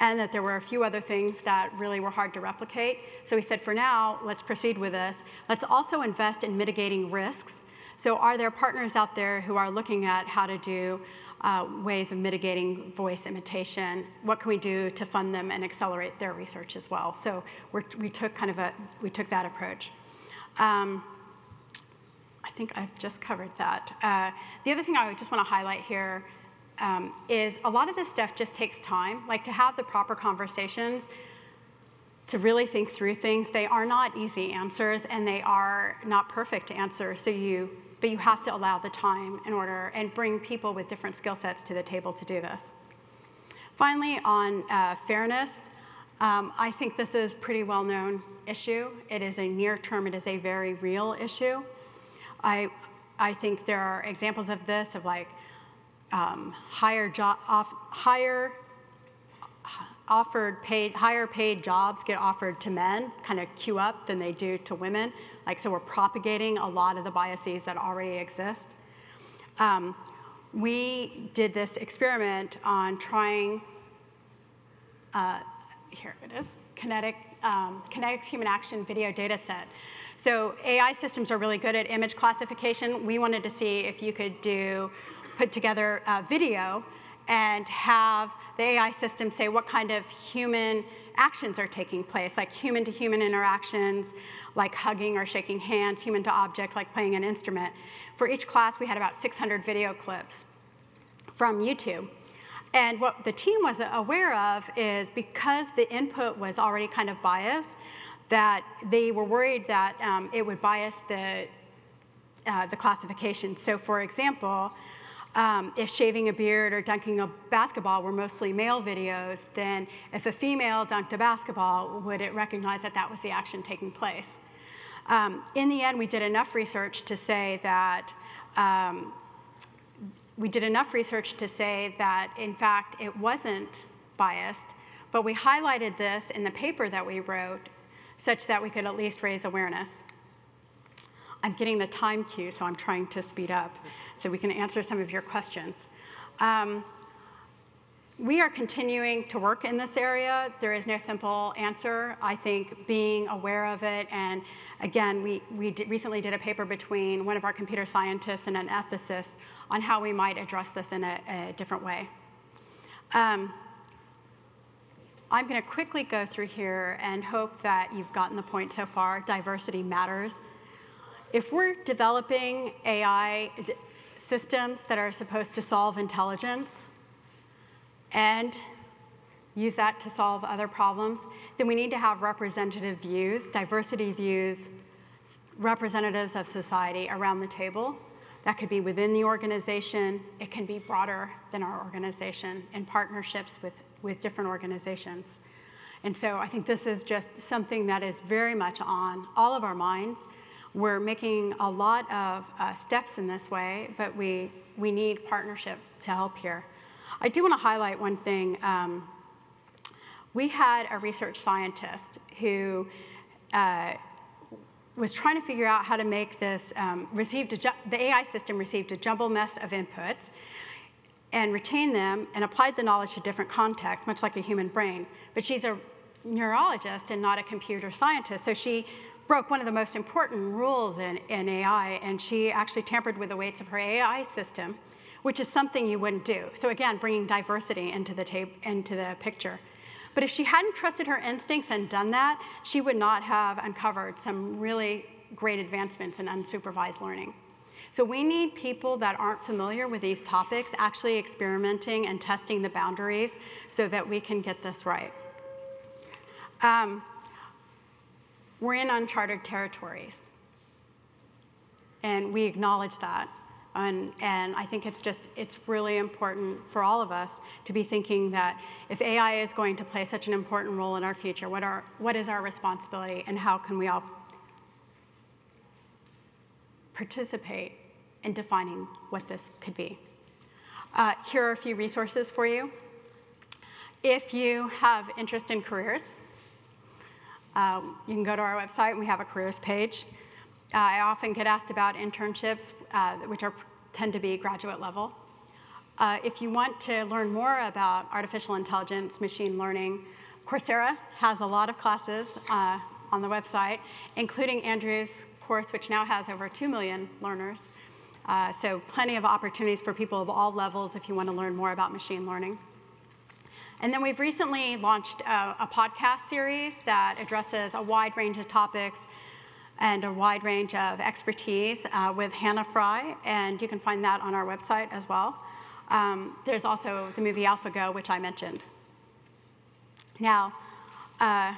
and that there were a few other things that really were hard to replicate. So we said, for now, let's proceed with this. Let's also invest in mitigating risks. So are there partners out there who are looking at how to do uh, ways of mitigating voice imitation? What can we do to fund them and accelerate their research as well? So we're, we took kind of a, we took that approach. Um, I think I've just covered that. Uh, the other thing I just want to highlight here um, is a lot of this stuff just takes time. Like, to have the proper conversations, to really think through things, they are not easy answers, and they are not perfect answers. So you, but you have to allow the time in order and bring people with different skill sets to the table to do this. Finally, on uh, fairness, um, I think this is a pretty well-known issue. It is a near-term, it is a very real issue. I, I think there are examples of this, of like um, higher job, off, higher offered paid, higher paid jobs get offered to men, kind of queue up than they do to women. Like, so we're propagating a lot of the biases that already exist. Um, we did this experiment on trying. Uh, here it is, Kinetic, um, Kinetics Human Action Video Dataset. So A I systems are really good at image classification. We wanted to see if you could do, put together a video and have the A I system say what kind of human actions are taking place, like human-to-human interactions, like hugging or shaking hands, human-to-object, like playing an instrument. For each class, we had about six hundred video clips from YouTube. And what the team was aware of is, because the input was already kind of biased, that they were worried that um, it would bias the, uh, the classification. So for example, um, if shaving a beard or dunking a basketball were mostly male videos, then if a female dunked a basketball, would it recognize that that was the action taking place? Um, in the end, we did enough research to say that, um, we did enough research to say that, in fact, it wasn't biased, but we highlighted this in the paper that we wrote, such that we could at least raise awareness. I'm getting the time cue, so I'm trying to speed up so we can answer some of your questions. Um, we are continuing to work in this area. There is no simple answer. I think being aware of it, and again, we, we did, recently did a paper between one of our computer scientists and an ethicist on how we might address this in a, a different way. Um, I'm going to quickly go through here and hope that you've gotten the point so far. Diversity matters. If we're developing A I systems that are supposed to solve intelligence and use that to solve other problems, then we need to have representative views, diversity views, representatives of society around the table. That could be within the organization. It can be broader than our organization in partnerships with, with different organizations. And so I think this is just something that is very much on all of our minds. We're making a lot of uh, steps in this way, but we, we need partnership to help here. I do want to highlight one thing. Um, we had a research scientist who uh, was trying to figure out how to make this, um, received a, the A I system received a jumble mess of inputs and retained them and applied the knowledge to different contexts, much like a human brain. But she's a neurologist and not a computer scientist, so she broke one of the most important rules in, in A I, and she actually tampered with the weights of her A I system, which is something you wouldn't do. So again, bringing diversity into the, tape, into the picture. But if she hadn't trusted her instincts and done that, she would not have uncovered some really great advancements in unsupervised learning. So we need people that aren't familiar with these topics actually experimenting and testing the boundaries so that we can get this right. Um, we're in uncharted territories, and we acknowledge that. And, and I think it's just, it's really important for all of us to be thinking that if A I is going to play such an important role in our future, what, are, what is our responsibility and how can we all participate in defining what this could be? Uh, here are a few resources for you. If you have interest in careers, um, you can go to our website and we have a careers page. Uh, I often get asked about internships, uh, which are, tend to be graduate level. Uh, if you want to learn more about artificial intelligence, machine learning, Coursera has a lot of classes uh, on the website, including Andrew's course, which now has over two million learners. Uh, so plenty of opportunities for people of all levels if you want to learn more about machine learning. And then we've recently launched a, a podcast series that addresses a wide range of topics and a wide range of expertise uh, with Hannah Fry, and you can find that on our website as well. Um, there's also the movie AlphaGo, which I mentioned. Now, uh,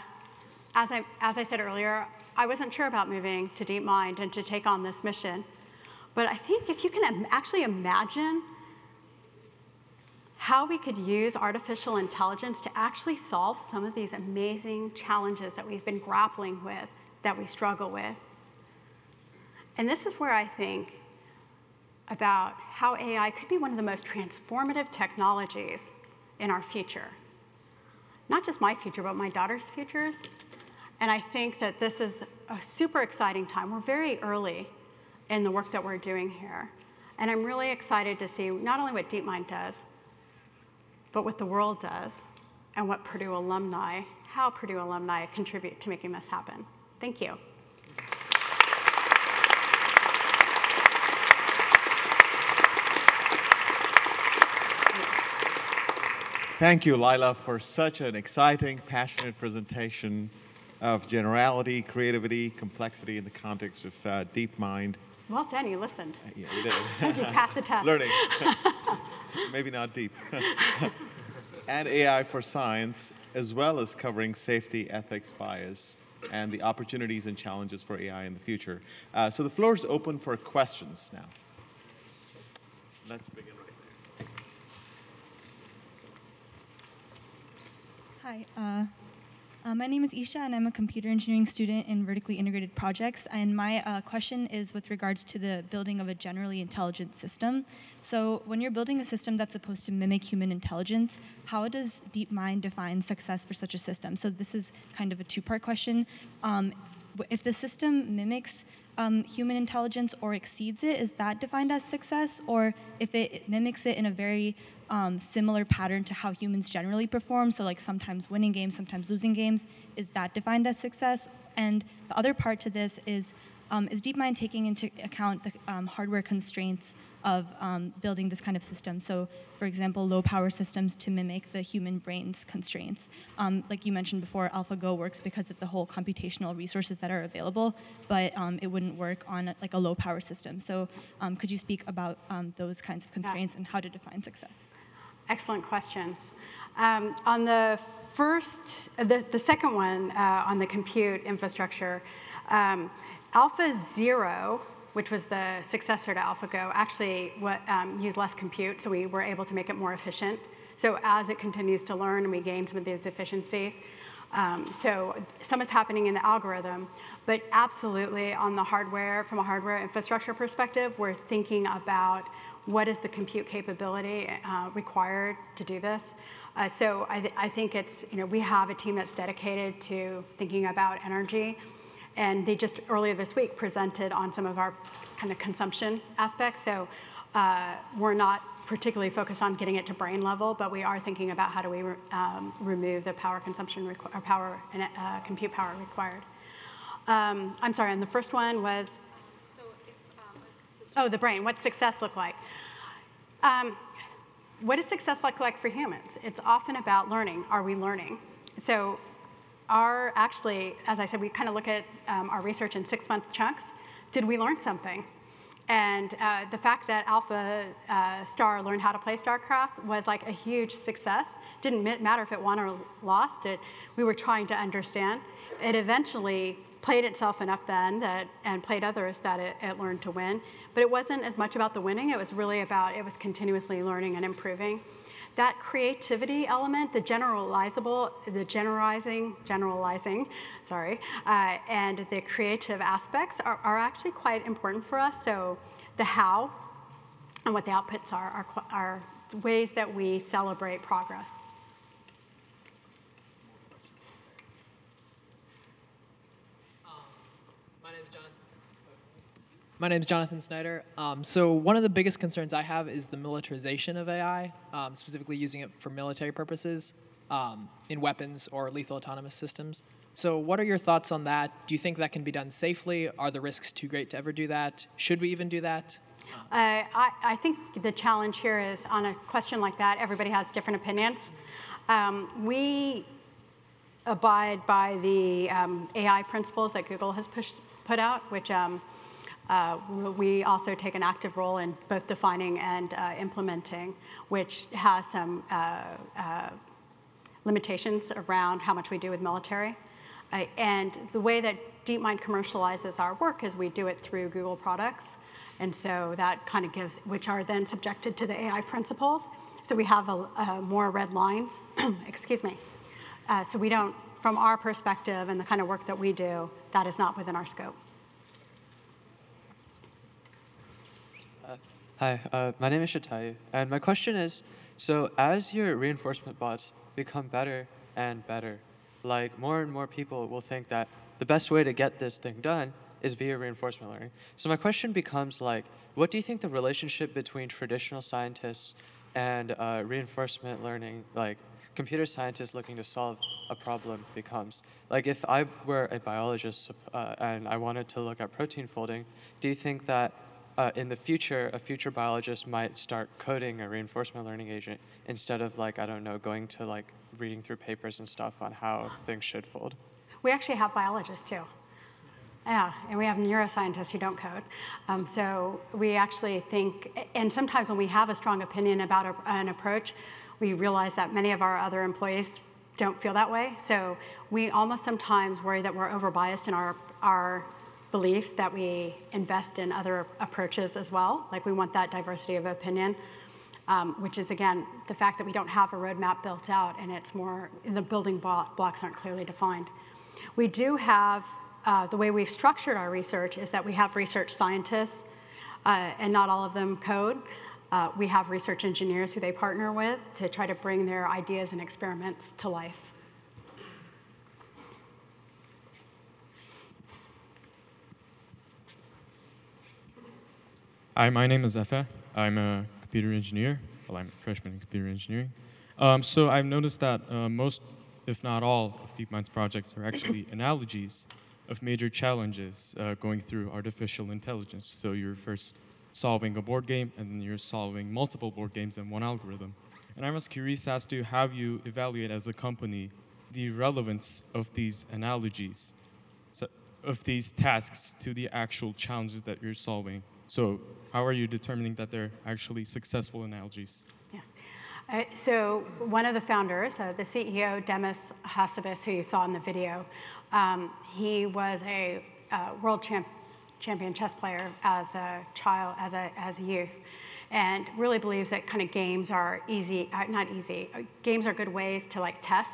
as, I, as I said earlier, I wasn't sure about moving to DeepMind and to take on this mission, but I think if you can actually imagine how we could use artificial intelligence to actually solve some of these amazing challenges that we've been grappling with, that we struggle with. And this is where I think about how A I could be one of the most transformative technologies in our future. Not just my future, but my daughter's futures. And I think that this is a super exciting time. We're very early in the work that we're doing here. And I'm really excited to see not only what DeepMind does, but what the world does, and what Purdue alumni, how Purdue alumni contribute to making this happen. Thank you. Thank you, Lila, for such an exciting, passionate presentation of generality, creativity, complexity in the context of uh, DeepMind. Well done, you listened. Uh, yeah, you did. Thank you, pass the test. Learning. Maybe not deep. And A I for science, as well as covering safety, ethics, bias, and the opportunities and challenges for A I in the future. Uh, so the floor is open for questions now. Let's begin right there. Hi, uh, uh, my name is Isha, and I'm a computer engineering student in vertically integrated projects. And my uh, question is with regards to the building of a generally intelligent system. So when you're building a system that's supposed to mimic human intelligence, how does DeepMind define success for such a system? So this is kind of a two-part question. Um, if the system mimics um, human intelligence or exceeds it, is that defined as success? Or if it mimics it in a very um, similar pattern to how humans generally perform, so like sometimes winning games, sometimes losing games, is that defined as success? And the other part to this is, Um, is DeepMind taking into account the um, hardware constraints of um, building this kind of system? So, for example, low power systems to mimic the human brain's constraints. Um, like you mentioned before, AlphaGo works because of the whole computational resources that are available, but um, it wouldn't work on like a low power system. So um, could you speak about um, those kinds of constraints yeah. and how to define success? Excellent questions. Um, on the first, the, the second one, uh, on the compute infrastructure, um, AlphaZero, which was the successor to AlphaGo, actually what, um, used less compute, so we were able to make it more efficient. So as it continues to learn, and we gain some of these efficiencies. Um, so some is happening in the algorithm, but absolutely on the hardware, from a hardware infrastructure perspective, we're thinking about what is the compute capability uh, required to do this. Uh, so I, th I think it's, you know, we have a team that's dedicated to thinking about energy. And they just earlier this week presented on some of our kind of consumption aspects. So uh, we're not particularly focused on getting it to brain level, but we are thinking about how do we re um, remove the power consumption or power and uh, compute power required. Um, I'm sorry, and the first one was? So if, um, just oh, the brain. What's success look like? Um, what does success look like for humans? It's often about learning. Are we learning? So. Are actually, as I said, we kind of look at um, our research in six-month chunks. Did we learn something? And uh, the fact that Alpha uh, Star learned how to play StarCraft was like a huge success. Didn't matter if it won or lost. It, we were trying to understand. It eventually played itself enough then that, and played others that it, it learned to win. But it wasn't as much about the winning. It was really about, it was continuously learning and improving. That creativity element, the generalizable, the generalizing, generalizing, sorry, uh, and the creative aspects are, are actually quite important for us. So the how and what the outputs are are, are ways that we celebrate progress. My name is Jonathan Snyder. Um, so one of the biggest concerns I have is the militarization of A I, um, specifically using it for military purposes um, in weapons or lethal autonomous systems. So what are your thoughts on that? Do you think that can be done safely? Are the risks too great to ever do that? Should we even do that? Uh, I, I think the challenge here is on a question like that, everybody has different opinions. Um, we abide by the um, A I principles that Google has pushed, put out, which um, Uh, we also take an active role in both defining and uh, implementing, which has some uh, uh, limitations around how much we do with military. Uh, and the way that DeepMind commercializes our work is we do it through Google products. And so that kind of gives, which are then subjected to the A I principles. So we have a, a more red lines, excuse me. Uh, so we don't, from our perspective and the kind of work that we do, that is not within our scope. Hi, uh, my name is Shatai, and my question is, so as your reinforcement bots become better and better, like more and more people will think that the best way to get this thing done is via reinforcement learning. So my question becomes like, what do you think the relationship between traditional scientists and uh, reinforcement learning, like computer scientists looking to solve a problem becomes? Like if I were a biologist uh, and I wanted to look at protein folding, do you think that Uh, in the future, a future biologist might start coding a reinforcement learning agent instead of, like, I don't know, going to, like, reading through papers and stuff on how things should fold? We actually have biologists, too. Yeah, and we have neuroscientists who don't code. Um, so we actually think, and sometimes when we have a strong opinion about a, an approach, we realize that many of our other employees don't feel that way. So we almost sometimes worry that we're over-biased in our, our beliefs, that we invest in other approaches as well. Like we want that diversity of opinion, um, which is, again, the fact that we don't have a roadmap built out and it's more, the building blocks aren't clearly defined. We do have, uh, the way we've structured our research is that we have research scientists, uh, and not all of them code. Uh, we have research engineers who they partner with to try to bring their ideas and experiments to life. Hi, my name is Efe. I'm a computer engineer. Well, I'm a freshman in computer engineering. Um, so I've noticed that uh, most, if not all, of DeepMind's projects are actually analogies of major challenges uh, going through artificial intelligence. So you're first solving a board game, and then you're solving multiple board games in one algorithm. And I was curious as to how you evaluate as a company the relevance of these analogies, so of these tasks to the actual challenges that you're solving. So how are you determining that they're actually successful analogies? Yes. Uh, so one of the founders, uh, the C E O, Demis Hassabis, who you saw in the video, um, he was a uh, world champ champion chess player as a child, as a, as a youth, and really believes that kind of games are easy, uh, not easy, uh, games are good ways to like test,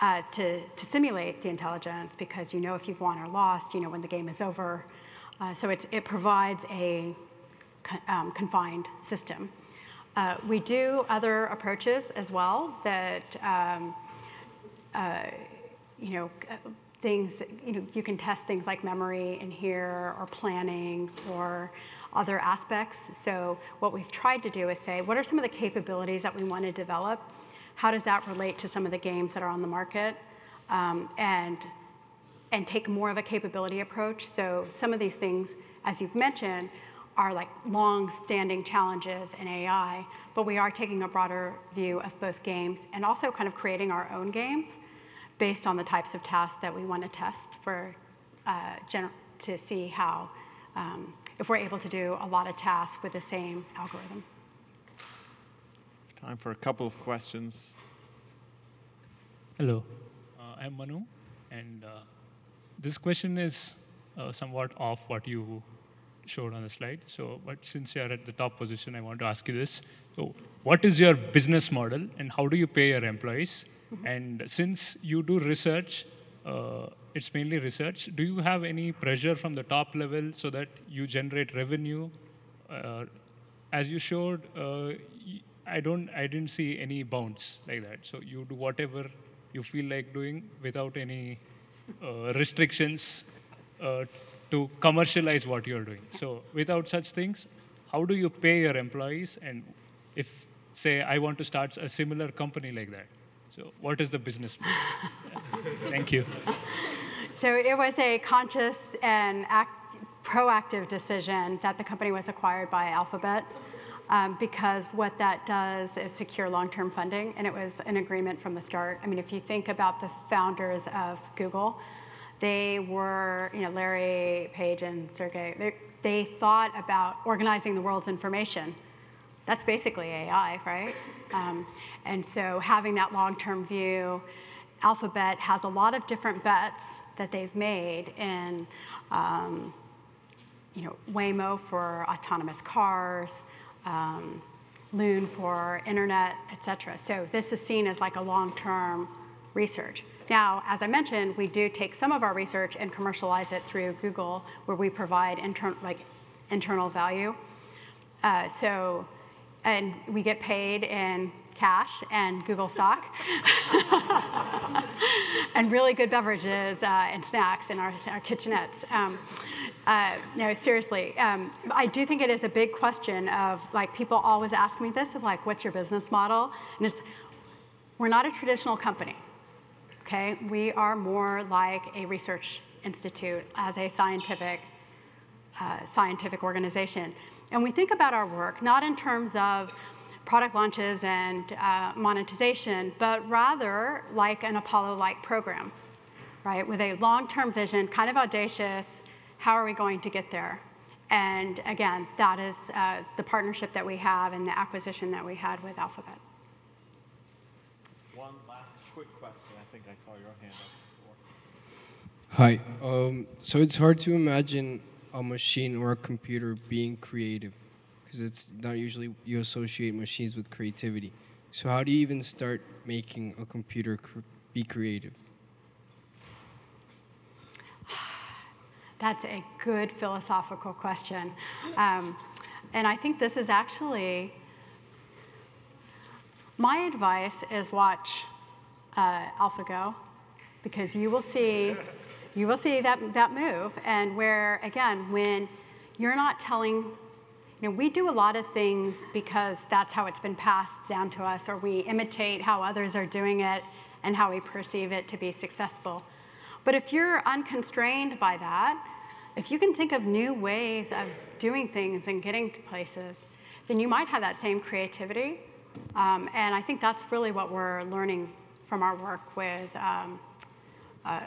uh, to, to simulate the intelligence, because you know if you've won or lost, you know when the game is over. Uh, so it's, it provides a um, confined system. Uh, we do other approaches as well that, um, uh, you know, things, that, you know, you can test things like memory in here or planning or other aspects. So what we've tried to do is say, what are some of the capabilities that we want to develop? How does that relate to some of the games that are on the market? Um, and, and take more of a capability approach. So some of these things, as you've mentioned, are like long-standing challenges in A I, but we are taking a broader view of both games and also kind of creating our own games based on the types of tasks that we want to test for uh, gen to see how, um, if we're able to do a lot of tasks with the same algorithm. Time for a couple of questions. Hello, uh, I'm Manu, and uh, this question is uh, somewhat off what you showed on the slide. So, but since you're at the top position, I want to ask you this. So, what is your business model and how do you pay your employees? Mm-hmm. And since you do research, uh, it's mainly research, do you have any pressure from the top level so that you generate revenue? Uh, as you showed, uh, I, don't, I didn't see any bounds like that. So you do whatever you feel like doing without any uh, restrictions uh, to commercialize what you're doing. So without such things, how do you pay your employees? And if, say, I want to start a similar company like that, so what is the business model? Thank you. So it was a conscious and act, proactive decision that the company was acquired by Alphabet, um, because what that does is secure long-term funding, and it was an agreement from the start. I mean, if you think about the founders of Google, they were, you know, Larry Page and Sergey, they, they thought about organizing the world's information. That's basically A I, right? Um, and so having that long-term view, Alphabet has a lot of different bets that they've made in, um, you know, Waymo for autonomous cars, um, Loon for internet, et cetera. So this is seen as like a long-term research. Now, as I mentioned, we do take some of our research and commercialize it through Google, where we provide intern, like, internal value. Uh, so, and we get paid in cash and Google stock, and really good beverages uh, and snacks in our, our kitchenettes. Um, uh, no, seriously, um, I do think it is a big question of, like, people always ask me this, of like, what's your business model? And it's, we're not a traditional company. Okay, we are more like a research institute as a scientific, uh, scientific organization. And we think about our work not in terms of product launches and uh, monetization, but rather like an Apollo-like program, right? With a long-term vision, kind of audacious, how are we going to get there? And again, that is uh, the partnership that we have and the acquisition that we had with Alphabet. One last quick question. I think I saw your hand up before. Hi. Um, so it's hard to imagine a machine or a computer being creative, because it's not usually you associate machines with creativity. So how do you even start making a computer cr be creative? That's a good philosophical question. Um, and I think this is actually, my advice is watch Uh, AlphaGo, because you will see, you will see that, that move, and where, again, when you're not telling, you know, we do a lot of things because that's how it's been passed down to us, or we imitate how others are doing it and how we perceive it to be successful. But if you're unconstrained by that, if you can think of new ways of doing things and getting to places, then you might have that same creativity. Um, and I think that's really what we're learning from our work with um, uh,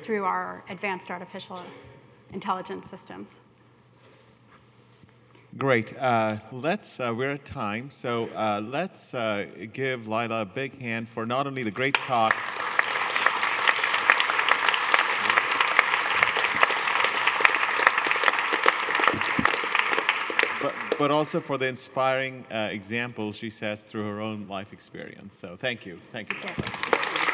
through our advanced artificial intelligence systems. Great. Uh, let's, uh, we're at time, so uh, let's uh, give Lila a big hand for not only the great talk, but, but also for the inspiring uh, examples she says through her own life experience. So thank you. Thank you. Thank you.